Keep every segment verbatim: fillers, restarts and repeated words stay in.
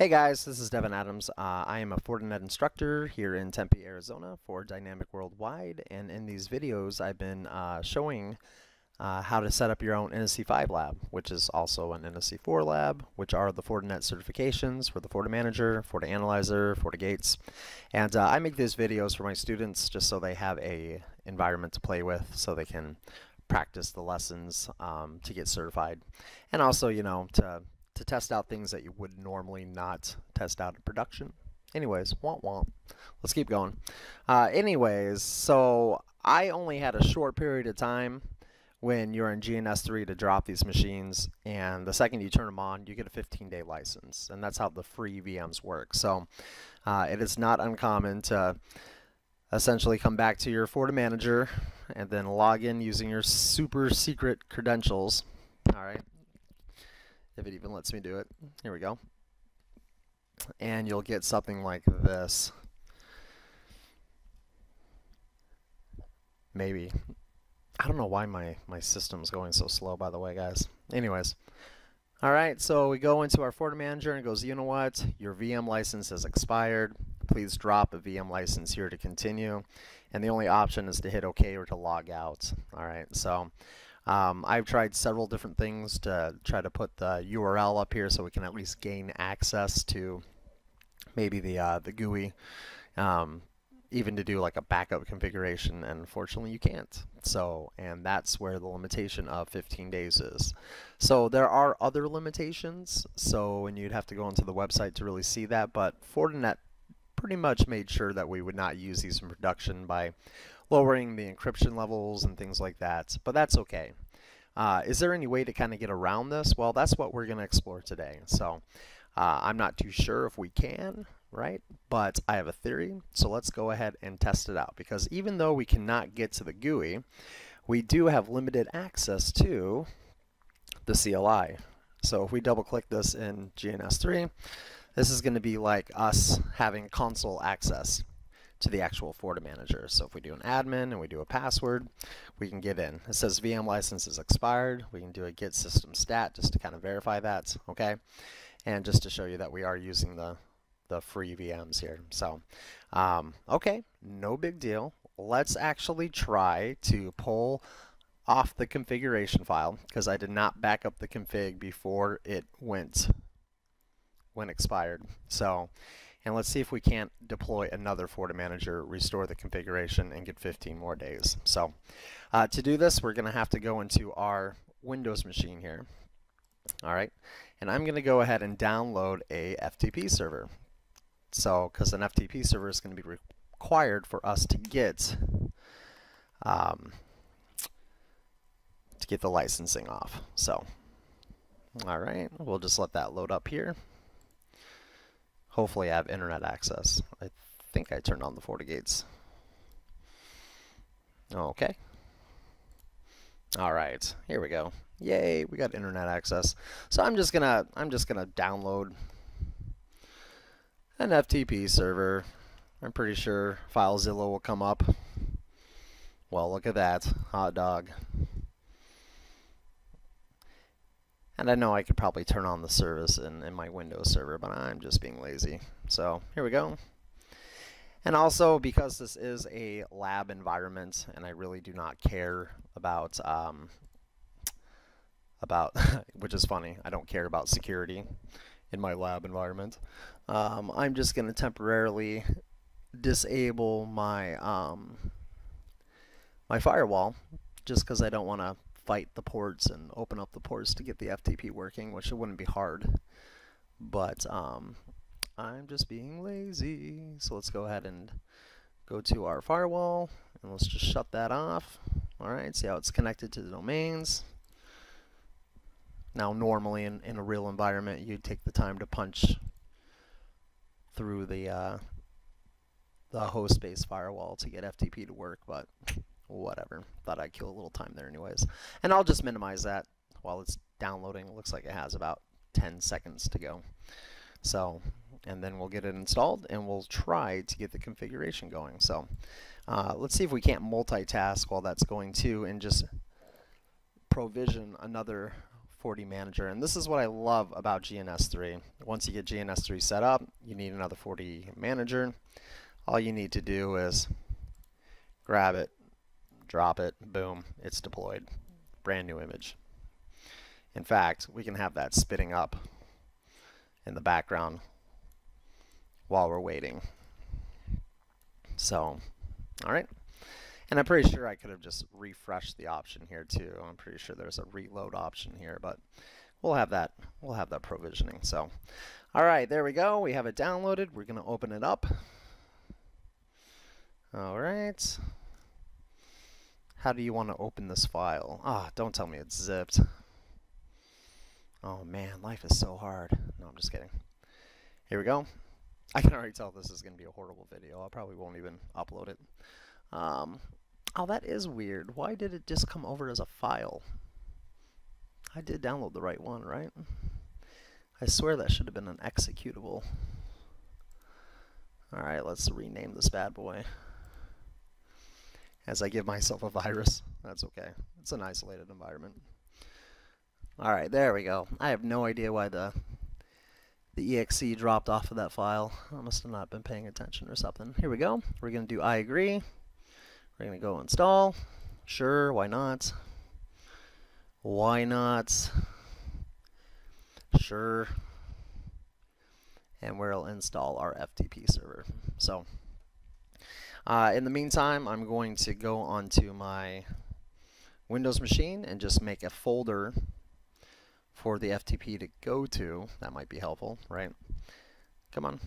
Hey guys, this is Devin Adams. Uh, I am a Fortinet instructor here in Tempe, Arizona for Dynamic Worldwide, and in these videos I've been uh, showing uh, how to set up your own N S E five lab, which is also an N S E four lab, which are the Fortinet certifications for the FortiManager, FortiAnalyzer, FortiGates. And uh, I make these videos for my students just so they have a environment to play with, so they can practice the lessons um, to get certified, and also, you know, to to test out things that you would normally not test out in production. Anyways, womp womp. Let's keep going. Uh, anyways, so I only had a short period of time when you're in G N S three to drop these machines, and the second you turn them on, you get a fifteen day license, and that's how the free V Ms work. So uh, it is not uncommon to essentially come back to your FortiManager and then log in using your super secret credentials. All right. If it even lets me do it. Here we go. And you'll get something like this. Maybe. I don't know why my, my system's going so slow, by the way, guys. Anyways. Alright, so we go into our FortiManager and it goes, you know what? Your V M license has expired. Please drop a V M license here to continue. And the only option is to hit OK or to log out. Alright, so Um, I've tried several different things to try to put the U R L up here so we can at least gain access to maybe the uh, the G U I, um, even to do like a backup configuration, and unfortunately you can't. So, and that's where the limitation of fifteen days is. So there are other limitations, so, and you'd have to go onto the website to really see that, but Fortinet pretty much made sure that we would not use these in production by lowering the encryption levels and things like that, but that's okay. Uh, is there any way to kind of get around this? Well, that's what we're going to explore today. So uh, I'm not too sure if we can, right? But I have a theory, so let's go ahead and test it out, because even though we cannot get to the G U I, we do have limited access to the C L I. So if we double click this in G N S three, this is going to be like us having console access to the actual FortiManager. So if we do an admin and we do a password, we can get in. It says V M license is expired. We can do a get system stat just to kind of verify that, okay? And just to show you that we are using the, the free V Ms here. So, um, okay, no big deal. Let's actually try to pull off the configuration file, because I did not back up the config before it went when expired. So, and let's see if we can't deploy another FortiManager, restore the configuration, and get fifteen more days. So uh, to do this, we're going to have to go into our Windows machine here. All right, and I'm going to go ahead and download a F T P server. So, because an F T P server is going to be required for us to get um, to get the licensing off. So, all right, we'll just let that load up here. Hopefully I have internet access. I think I turned on the FortiGates. Okay. All right. Here we go. Yay, we got internet access. So I'm just going to I'm just going to download an F T P server. I'm pretty sure FileZilla will come up. Well, look at that. Hot dog. And I know I could probably turn on the service in, in my Windows server, but I'm just being lazy. So here we go. And also, because this is a lab environment and I really do not care about, um, about which is funny, I don't care about security in my lab environment. Um, I'm just going to temporarily disable my, um, my firewall, just because I don't want to fight the ports and open up the ports to get the F T P working, which it wouldn't be hard, but um, I'm just being lazy. So let's go ahead and go to our firewall and let's just shut that off. Alright, see how it's connected to the domains. Now normally in, in a real environment you'd take the time to punch through the uh, the host-based firewall to get F T P to work, but whatever. Thought I'd kill a little time there anyways. And I'll just minimize that while it's downloading. It looks like it has about ten seconds to go. So, and then we'll get it installed and we'll try to get the configuration going. So, uh, let's see if we can't multitask while that's going too and just provision another FortiManager, and this is what I love about G N S three. Once you get G N S three set up, you need another FortiManager. All you need to do is grab it, drop it, boom, it's deployed. Brand new image. In fact, we can have that spitting up in the background while we're waiting. So, all right. And I'm pretty sure I could have just refreshed the option here too. I'm pretty sure there's a reload option here, but we'll have that. We'll have that provisioning. So, all right, there we go. We have it downloaded. We're going to open it up. All right. How do you want to open this file? Ah, oh, don't tell me it's zipped. Oh man, life is so hard. No, I'm just kidding. Here we go. I can already tell this is going to be a horrible video. I probably won't even upload it. Um, oh, that is weird. Why did it just come over as a file? I did download the right one, right? I swear that should have been an executable. All right, let's rename this bad boy. As I give myself a virus, that's okay. It's an isolated environment. All right, there we go. I have no idea why the the exe dropped off of that file. I must have not been paying attention or something. Here we go. We're going to do I agree. We're going to go install. Sure, why not? Why not? Sure. And we'll install our F T P server. So uh, in the meantime, I'm going to go onto my Windows machine and just make a folder for the F T P to go to. That might be helpful, right? Come on.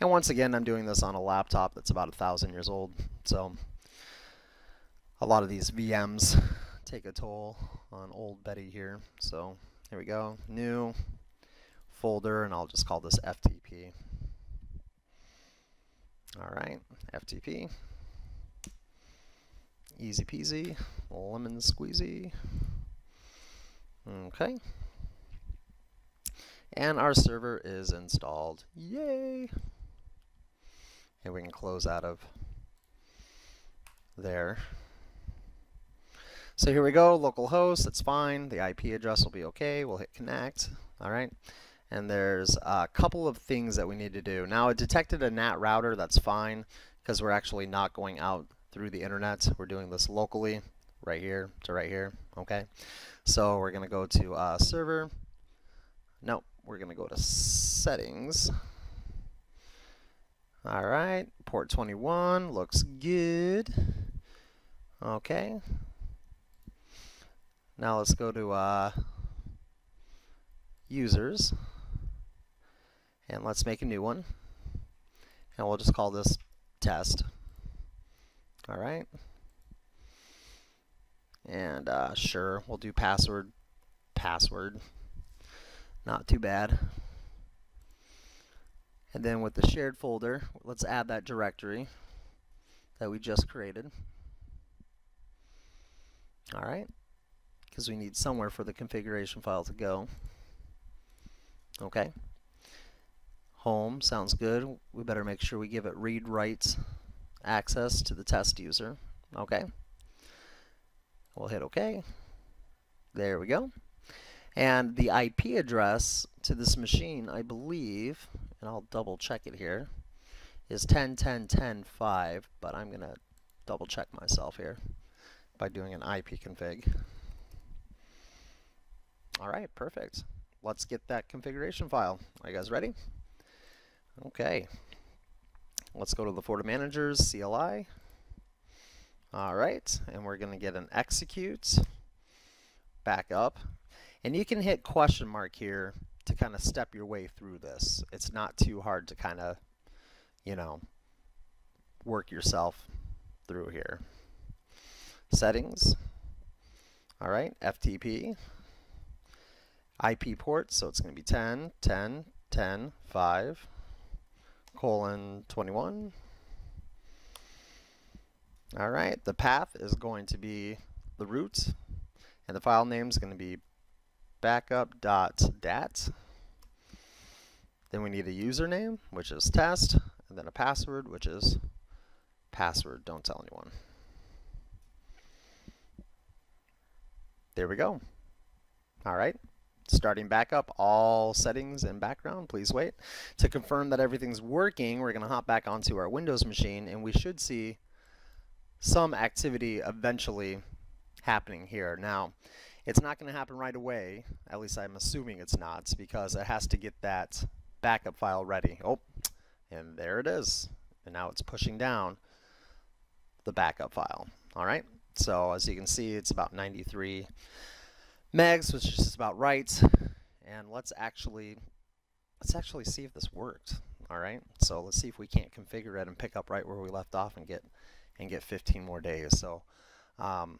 And once again, I'm doing this on a laptop that's about a thousand years old, so a lot of these V Ms take a toll on old Betty here. So here we go, new folder, and I'll just call this F T P. All right, F T P, easy peasy, lemon squeezy. Okay, and our server is installed. Yay! And we can close out of there. So here we go, localhost, that's fine. The I P address will be okay. We'll hit connect. All right, and there's a couple of things that we need to do. Now, it detected a N A T router, that's fine, because we're actually not going out through the internet. We're doing this locally. Right here to right here. Okay, so we're gonna go to uh, server. No, we're gonna go to settings. All right, port twenty-one looks good. Okay, now let's go to uh, users, and let's make a new one, and we'll just call this test. All right. And uh, sure, we'll do password, password, not too bad. And then with the shared folder, let's add that directory that we just created. All right, because we need somewhere for the configuration file to go. Okay, home, sounds good. We better make sure we give it read-write access to the test user, okay. We'll hit OK. There we go. And the I P address to this machine, I believe, and I'll double check it here, is ten dot ten dot ten dot five, but I'm going to double check myself here by doing an I P config. All right, perfect. Let's get that configuration file. Are you guys ready? Okay. Let's go to the FortiManager's C L I. All right, and we're going to get an execute back up, and you can hit question mark here to kind of step your way through this. It's not too hard to kind of, you know, work yourself through here. Settings, all right, F T P, I P port, so it's going to be ten dot ten dot ten dot five colon twenty-one. All right, the path is going to be the root, and the file name is going to be backup dot dat. Then we need a username, which is test, and then a password, which is password, don't tell anyone. There we go. All right, starting back up, all settings and background, please wait. To confirm that everything's working, we're gonna hop back onto our Windows machine and we should see some activity eventually happening here. Now, it's not gonna happen right away, at least I'm assuming it's not, because it has to get that backup file ready. Oh, and there it is. And now it's pushing down the backup file. All right, so as you can see, it's about ninety-three megs, which is just about right. And let's actually let's actually see if this worked. All right, so let's see if we can't configure it and pick up right where we left off and get and get fifteen more days. So um,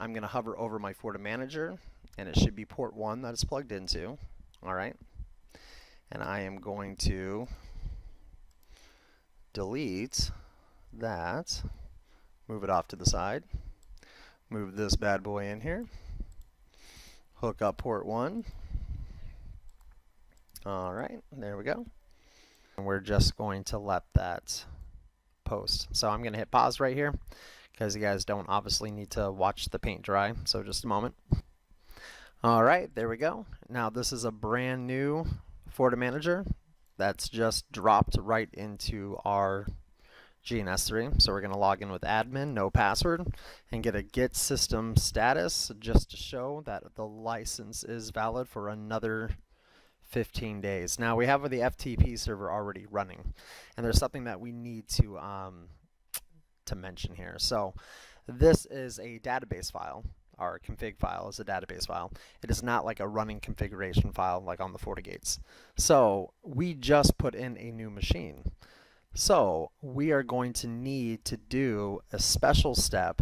I'm gonna hover over my FortiManager, and it should be port one that it's plugged into. All right, and I am going to delete that, move it off to the side, move this bad boy in here, hook up port one. All right, there we go. And we're just going to let that post. So I'm going to hit pause right here because you guys don't obviously need to watch the paint dry. So just a moment. All right, there we go. Now this is a brand new FortiManager that's just dropped right into our G N S three. So we're going to log in with admin, no password, and get a get system status just to show that the license is valid for another fifteen days. Now we have the F T P server already running, and there's something that we need to um, to mention here. So this is a database file. Our config file is a database file. It is not like a running configuration file like on the FortiGates. So we just put in a new machine. So we are going to need to do a special step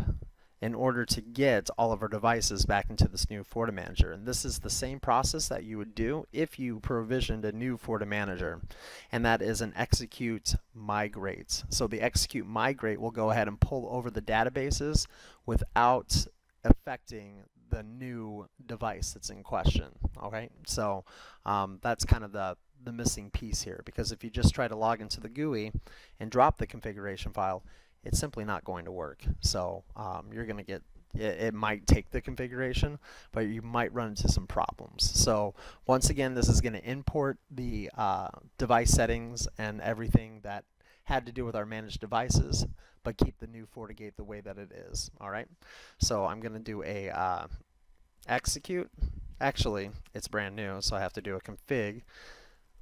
in order to get all of our devices back into this new FortiManager. And this is the same process that you would do if you provisioned a new FortiManager, and that is an execute migrate. So the execute migrate will go ahead and pull over the databases without affecting the new device that's in question. All right, so um, that's kind of the the missing piece here, because if you just try to log into the G U I and drop the configuration file, it's simply not going to work. So um, you're gonna get it, it might take the configuration, but you might run into some problems. So once again, this is going to import the uh, device settings and everything that had to do with our managed devices, but keep the new FortiGate the way that it is. All right, so I'm gonna do a uh, execute. Actually, it's brand new, so I have to do a config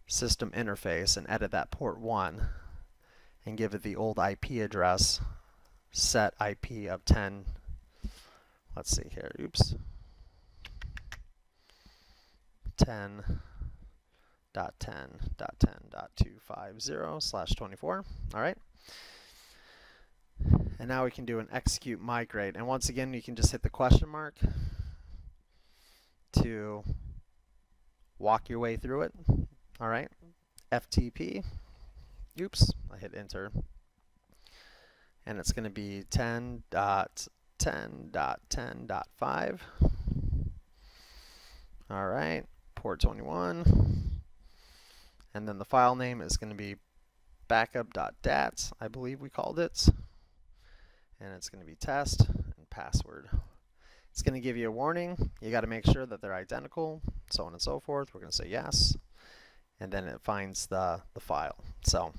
system interface and edit that port one and give it the old I P address, set I P of ten. Let's see here, oops, ten dot ten dot ten dot two fifty slash twenty-four. All right, and now we can do an execute migrate, and once again you can just hit the question mark to walk your way through it. All right, F T P, oops, I hit enter, and it's going to be ten dot ten dot ten dot five. All right, port twenty-one, and then the file name is going to be backup dot dat, I believe we called it, and it's going to be test and password. It's going to give you a warning. You got to make sure that they're identical, so on and so forth. We're going to say yes, and then it finds the, the file. So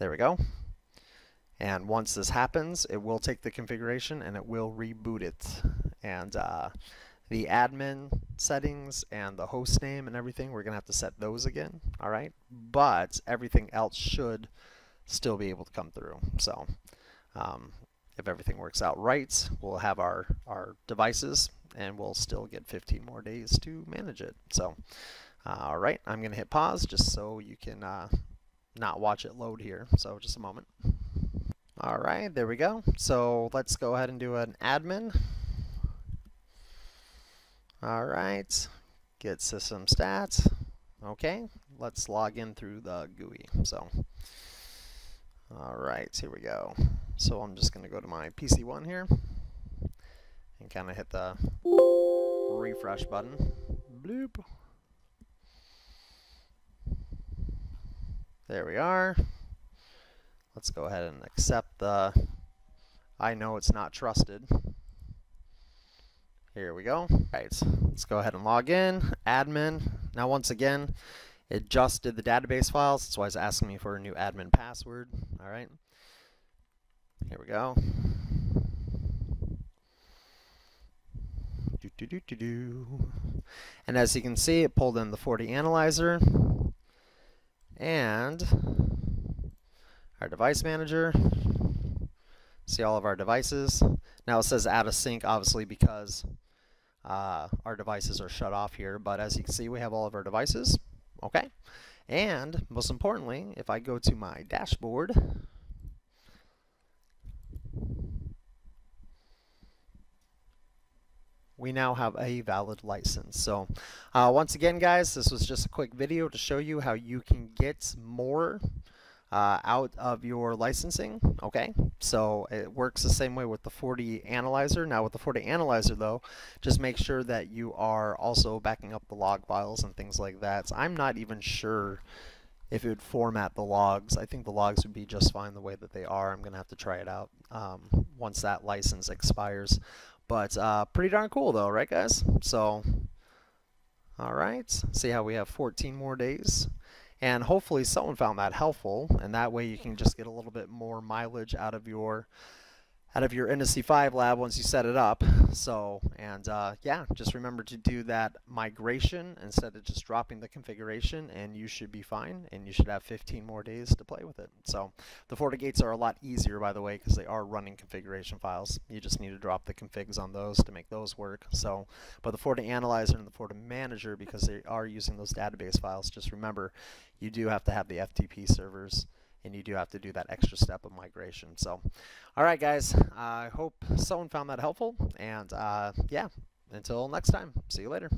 there we go. And once this happens, it will take the configuration and it will reboot it. And uh, the admin settings and the host name and everything, we're gonna have to set those again, all right? But everything else should still be able to come through. So um, if everything works out right, we'll have our, our devices and we'll still get fifteen more days to manage it. So. All right, I'm going to hit pause just so you can uh, not watch it load here. So just a moment. All right, there we go. So let's go ahead and do an admin. All right, get system stats. Okay, let's log in through the G U I. So, all right, here we go. So I'm just going to go to my P C one here and kind of hit the refresh button. Bloop. There we are. Let's go ahead and accept the, I know it's not trusted. Here we go. All right, so let's go ahead and log in, admin. Now once again, it just did the database files. That's why it's asking me for a new admin password. All right, here we go. Do, do, do, do, do. And as you can see, it pulled in the FortiAnalyzer and our device manager. See all of our devices. Now it says out of sync, obviously, because uh, our devices are shut off here, but as you can see, we have all of our devices. Okay, and most importantly, if I go to my dashboard, we now have a valid license. So uh, once again, guys, this was just a quick video to show you how you can get more Uh, out of your licensing. Okay, so it works the same way with the FortiAnalyzer. Now with the FortiAnalyzer though, just make sure that you are also backing up the log files and things like that. So I'm not even sure if it would format the logs. I think the logs would be just fine the way that they are. I'm gonna have to try it out um, once that license expires. But uh, pretty darn cool though, right guys? So all right, see how we have fourteen more days. And hopefully someone found that helpful, and that way you can just get a little bit more mileage out of your out of your N S E five lab once you set it up. So, and uh, yeah, just remember to do that migration instead of just dropping the configuration, and you should be fine, and you should have fifteen more days to play with it. So the FortiGates are a lot easier, by the way, because they are running configuration files. You just need to drop the configs on those to make those work. So, but the FortiAnalyzer and the FortiManager, because they are using those database files, just remember you do have to have the F T P servers, and you do have to do that extra step of migration. So, all right, guys, uh, I hope someone found that helpful. And, uh, yeah, until next time, see you later.